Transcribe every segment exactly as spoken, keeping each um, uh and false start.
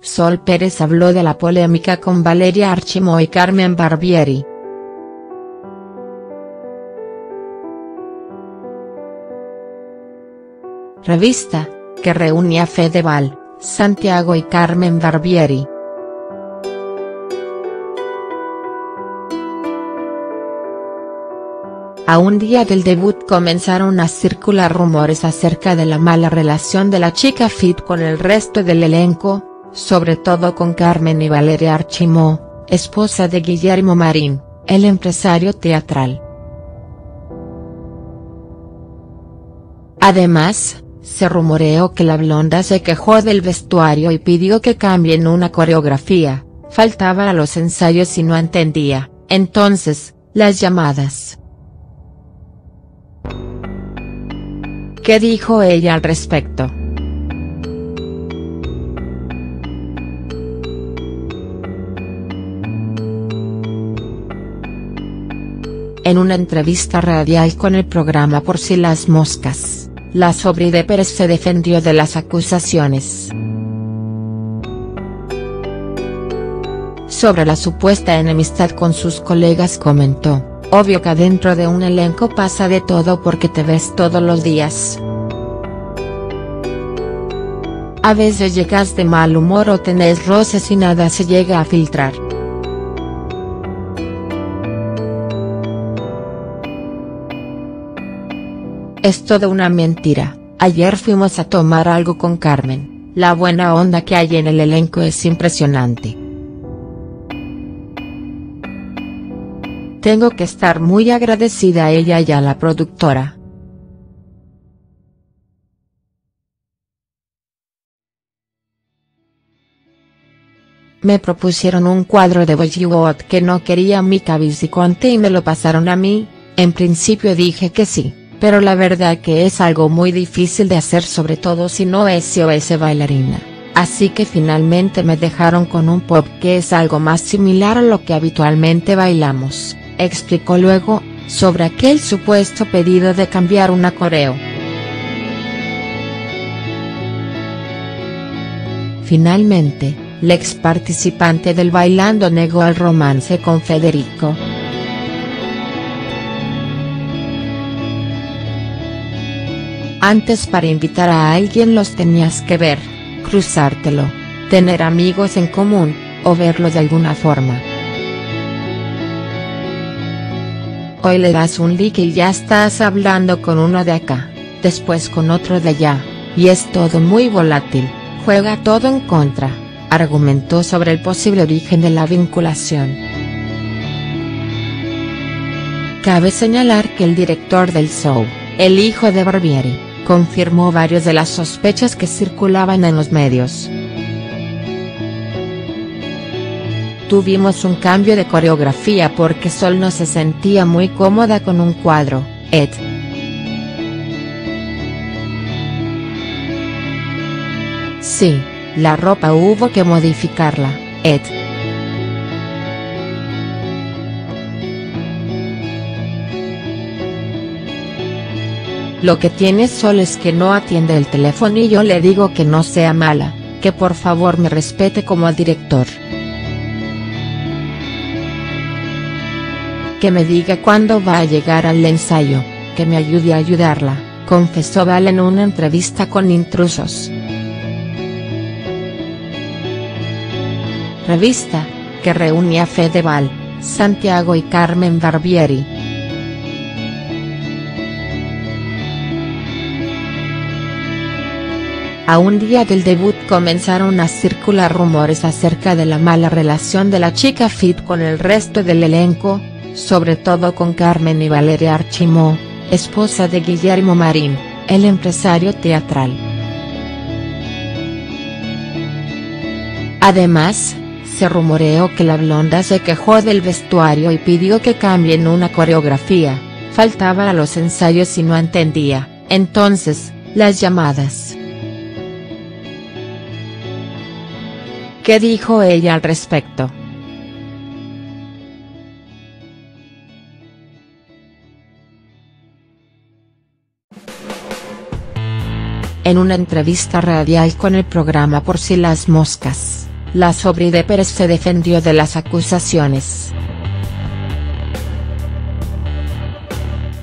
Sol Pérez habló de la polémica con Valeria Archimó y Carmen Barbieri. Revista, que reunía a Fede Val, Santiago y Carmen Barbieri. A un día del debut comenzaron a circular rumores acerca de la mala relación de la chica fit con el resto del elenco, sobre todo con Carmen y Valeria Archimó, esposa de Guillermo Marín, el empresario teatral. Además, se rumoreó que la blonda se quejó del vestuario y pidió que cambien una coreografía, faltaba a los ensayos y no entendía, entonces, las llamadas. ¿Qué dijo ella al respecto? En una entrevista radial con el programa Por si las moscas, la sobrina de Pérez se defendió de las acusaciones sobre la supuesta enemistad con sus colegas. Comentó: obvio que adentro de un elenco pasa de todo porque te ves todos los días. A veces llegas de mal humor o tenés roces y nada se llega a filtrar. Es toda una mentira, ayer fuimos a tomar algo con Carmen, la buena onda que hay en el elenco es impresionante. Tengo que estar muy agradecida a ella y a la productora. Me propusieron un cuadro de Bollywood que no quería Mica Bisconti y me lo pasaron a mí, en principio dije que sí. Pero la verdad que es algo muy difícil de hacer sobre todo si no es o es bailarina, así que finalmente me dejaron con un pop que es algo más similar a lo que habitualmente bailamos, explicó luego, sobre aquel supuesto pedido de cambiar una coreo. Finalmente, la ex participante del Bailando negó el romance con Federico. Antes para invitar a alguien los tenías que ver, cruzártelo, tener amigos en común, o verlo de alguna forma. Hoy le das un like y ya estás hablando con uno de acá, después con otro de allá, y es todo muy volátil, juega todo en contra, argumentó sobre el posible origen de la vinculación. Cabe señalar que el director del show, el hijo de Barbieri, confirmó varias de las sospechas que circulaban en los medios. Tuvimos un cambio de coreografía porque Sol no se sentía muy cómoda con un cuadro, et. Sí, la ropa hubo que modificarla, et. Lo que tiene Sol es que no atiende el teléfono y yo le digo que no sea mala, que por favor me respete como director. Que me diga cuándo va a llegar al ensayo, que me ayude a ayudarla, confesó Val en una entrevista con Intrusos. Revista, que reunía a Fede Val, Santiago y Carmen Barbieri. A un día del debut comenzaron a circular rumores acerca de la mala relación de la chica fit con el resto del elenco, sobre todo con Carmen y Valeria Archimó, esposa de Guillermo Marín, el empresario teatral. Además, se rumoreó que la blonda se quejó del vestuario y pidió que cambien una coreografía, faltaba a los ensayos y no entendía, entonces, las llamadas. ¿Qué dijo ella al respecto? En una entrevista radial con el programa Por si las moscas, la sobrina de Pérez se defendió de las acusaciones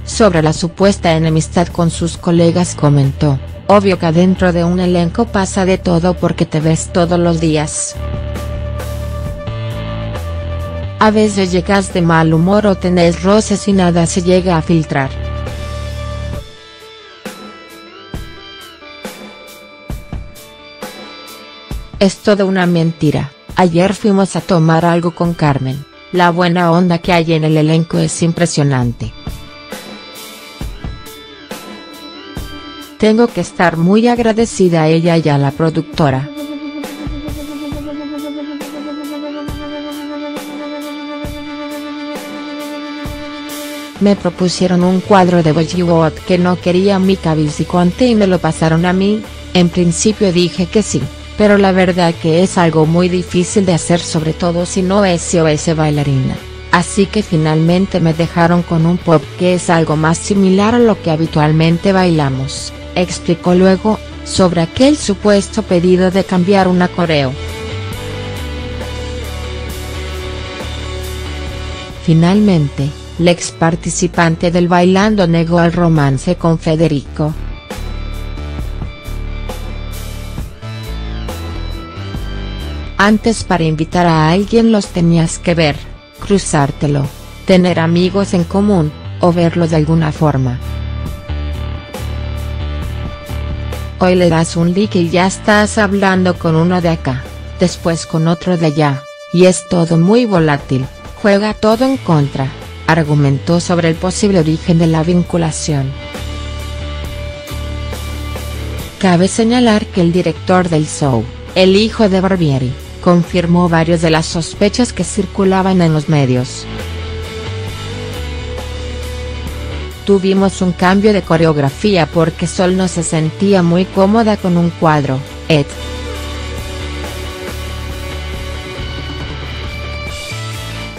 sobre la supuesta enemistad con sus colegas. Comentó: obvio que adentro de un elenco pasa de todo porque te ves todos los días. A veces llegas de mal humor o tenés roces y nada se llega a filtrar. Es toda una mentira. Ayer fuimos a tomar algo con Carmen, la buena onda que hay en el elenco es impresionante. Tengo que estar muy agradecida a ella y a la productora. Me propusieron un cuadro de Bollywood que no quería Mica Bisconti y me lo pasaron a mí. En principio dije que sí, pero la verdad que es algo muy difícil de hacer, sobre todo si no es o es bailarina, así que finalmente me dejaron con un pop que es algo más similar a lo que habitualmente bailamos, explicó luego, sobre aquel supuesto pedido de cambiar una coreo. Finalmente, la ex participante del Bailando negó el romance con Federico. Antes, para invitar a alguien los tenías que ver, cruzártelo, tener amigos en común, o verlo de alguna forma. Hoy le das un like y ya estás hablando con uno de acá, después con otro de allá, y es todo muy volátil, juega todo en contra. Argumentó sobre el posible origen de la vinculación. Cabe señalar que el director del show, el hijo de Barbieri, confirmó varias de las sospechas que circulaban en los medios. Tuvimos un cambio de coreografía porque Sol no se sentía muy cómoda con un cuadro, et cetera.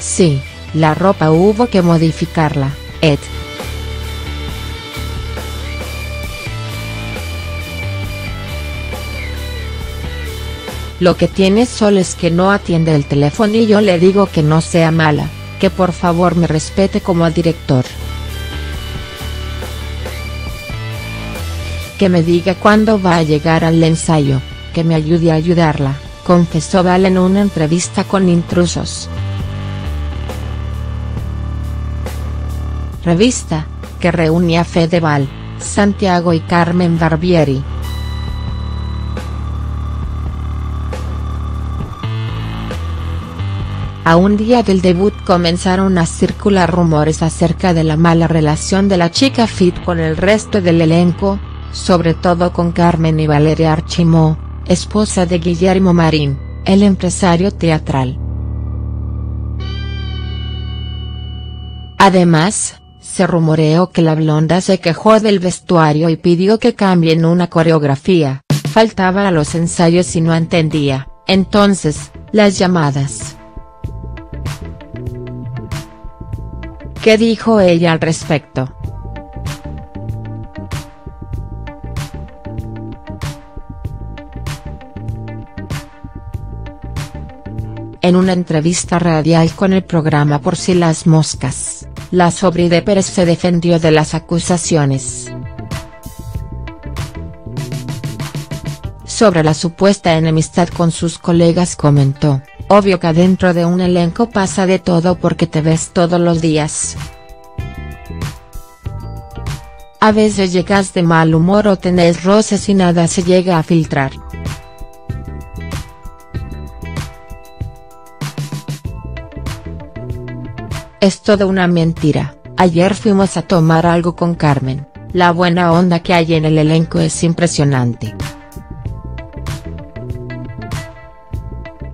Sí. La ropa hubo que modificarla, etcétera. Lo que tiene Sol es que no atiende el teléfono y yo le digo que no sea mala, que por favor me respete como director. Que me diga cuándo va a llegar al ensayo, que me ayude a ayudarla, confesó Val en una entrevista con Intrusos. Revista, que reunía a Fede Val, Santiago y Carmen Barbieri. A un día del debut comenzaron a circular rumores acerca de la mala relación de la chica fit con el resto del elenco, sobre todo con Carmen y Valeria Archimó, esposa de Guillermo Marín, el empresario teatral. Además, se rumoreó que la blonda se quejó del vestuario y pidió que cambien una coreografía, faltaba a los ensayos y no entendía, entonces, las llamadas. ¿Qué dijo ella al respecto? En una entrevista radial con el programa Por si las moscas, la sobrina de Pérez se defendió de las acusaciones sobre la supuesta enemistad con sus colegas. Comentó: obvio que adentro de un elenco pasa de todo porque te ves todos los días. A veces llegas de mal humor o tenés roces y nada se llega a filtrar. Es toda una mentira. Ayer fuimos a tomar algo con Carmen, la buena onda que hay en el elenco es impresionante.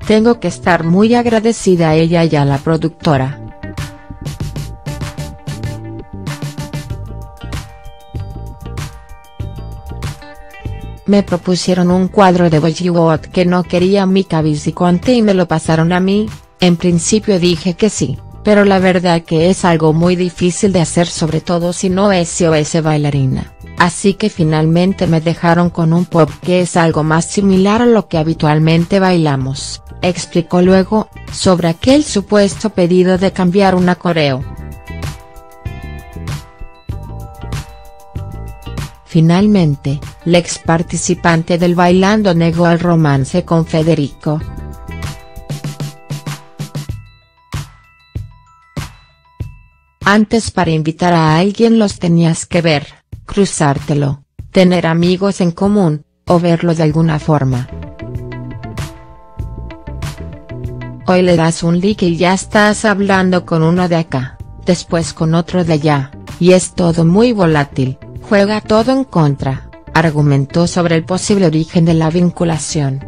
Tengo que estar muy agradecida a ella y a la productora. Me propusieron un cuadro de Bollywood que no quería Mica Bisconti y me lo pasaron a mí. En principio dije que sí, pero la verdad que es algo muy difícil de hacer, sobre todo si no es o es bailarina, así que finalmente me dejaron con un pop que es algo más similar a lo que habitualmente bailamos, explicó luego, sobre aquel supuesto pedido de cambiar una coreo. Finalmente, la ex participante del Bailando negó el romance con Federico. Antes para invitar a alguien los tenías que ver, cruzártelo, tener amigos en común, o verlo de alguna forma. Hoy le das un like y ya estás hablando con uno de acá, después con otro de allá, y es todo muy volátil, juega todo en contra, argumentó sobre el posible origen de la vinculación.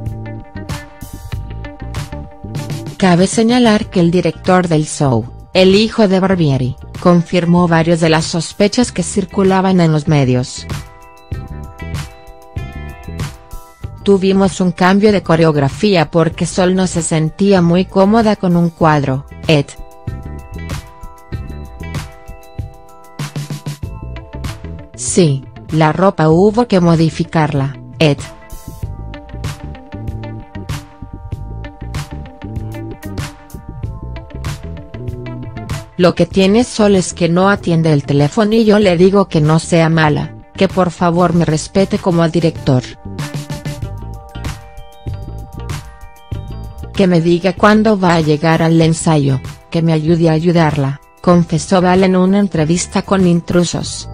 Cabe señalar que el director del show, el hijo de Barbieri, confirmó varias de las sospechas que circulaban en los medios. Tuvimos un cambio de coreografía porque Sol no se sentía muy cómoda con un cuadro, et. Sí, la ropa hubo que modificarla, et. Lo que tiene Sol es que no atiende el teléfono y yo le digo que no sea mala, que por favor me respete como director. Que me diga cuándo va a llegar al ensayo, que me ayude a ayudarla, confesó Val en una entrevista con Intrusos.